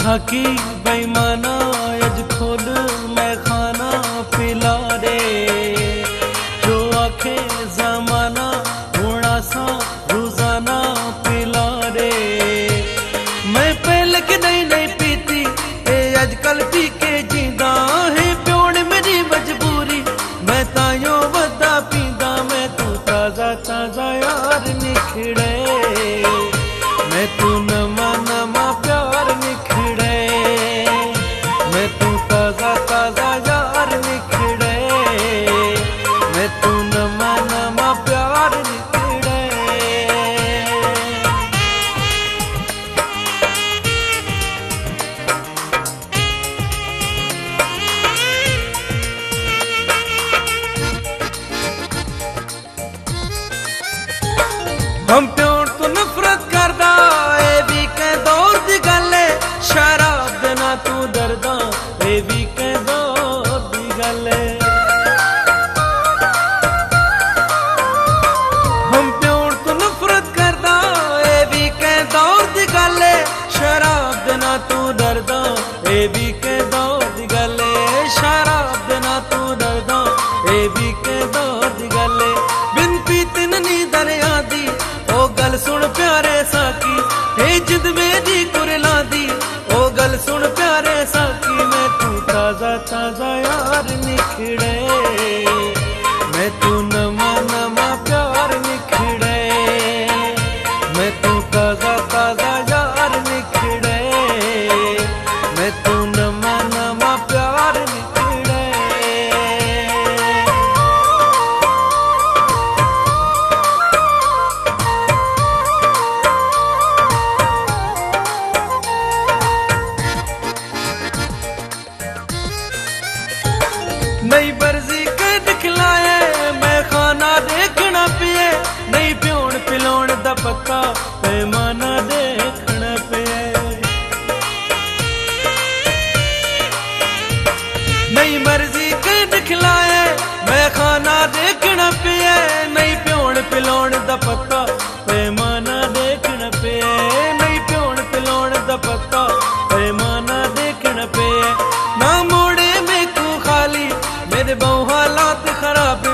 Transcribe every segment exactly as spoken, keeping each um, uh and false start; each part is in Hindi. साक़ी बेईमाना आज खुद मैं खाना पिला दे, जो आखे जमाना थोड़ा सा रोजाना पिला दे। मैं पहले के नहीं नहीं पीती ए आजकल पी के जींदा है, प्योड़ मेरी मजबूरी मैं तायो बदा पींदा। मैं तू ताजा ताजा यार निखड़े, मैं तू नमा नमा प्यार निखड़े, मैं तू ताजा ताजा यार निखड़े, मैं तू नमा नमा प्यार निखड़े। हम प्योर तो नफरत करदा ए भी के दौर दी गल, शराब ना तू डरदा ए भी के दौर दी गल। हम प्योर तो नफरत करदा ए भी के दौर दी गल, शराब ना तू डरदा ए भी के दौर दी गल, शराब ना तू डरदा ए भी के दौर दी गल। बिन पीते नी दरिया दी ओ गल सुन प्यारे साकी, हे जिद मेरी कुरला दी ओ गल सुन प्यारे साकी। मैं तू ताजा ताजा यार निखड़े, मैं तू नमा नमा प्यार निखड़े, मैं तू ताजा ताजा यार निखड़े, मैं तू नमा नमा प्यार निखड़े। नहीं बरजी के दिखलाए मैं खाना देखना पिए, नहीं प्योण पिलाउण दा पक्का पैमाना देखना पिए। नहीं मर्जी के दिखलाए मैं खाना देखना पिए, नहीं प्योण पिलाउण दा पक्का पैमाना देखना पिए, नहीं प्योण पिलाउण दा पक्का पैमाना देखना पिए। ना मोड़े में तू खाली मेरे बहु हालात खराब,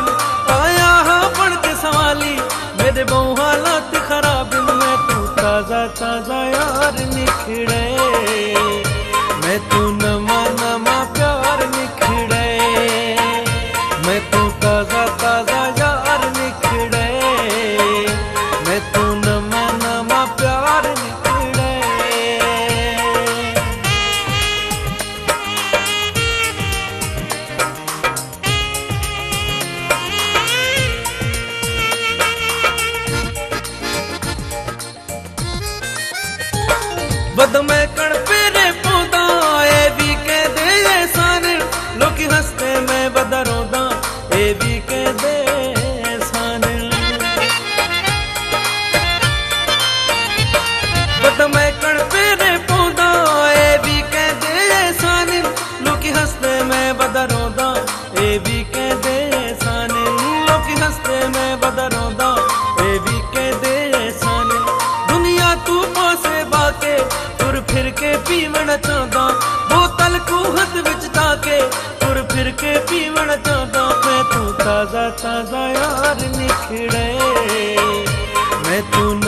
आया हाँ पढ़ के सवाली मेरे बहु हालात खराब। मैं तू ताजा ताजा यार निखड़े, मैं तू नमा नमा प्यार निखड़े, मैं तू ताजा ताजा यार निखड़े, मैं तू नमा नमा प्यार निखड़े। बदमैकण पेरे पौधा ए भी के दे सारे लोग हंसते मैं बदरौदा ए भी के दे सारे। बदमैकण पेरे पौधा ए भी के दे सारे लोग हंसते मैं बदरौदा ए भी के दे सारे, लोग हंसते मैं बदरौदा ए भी के दे सारे। दुनिया तू पासे बाके तुर फिर के पीवण चाहदा, बोतल को हथ विच ताके तुर फिर के पीवण चाहदा। मैं तू ताजा ताजा यार निखड़े, मैं तू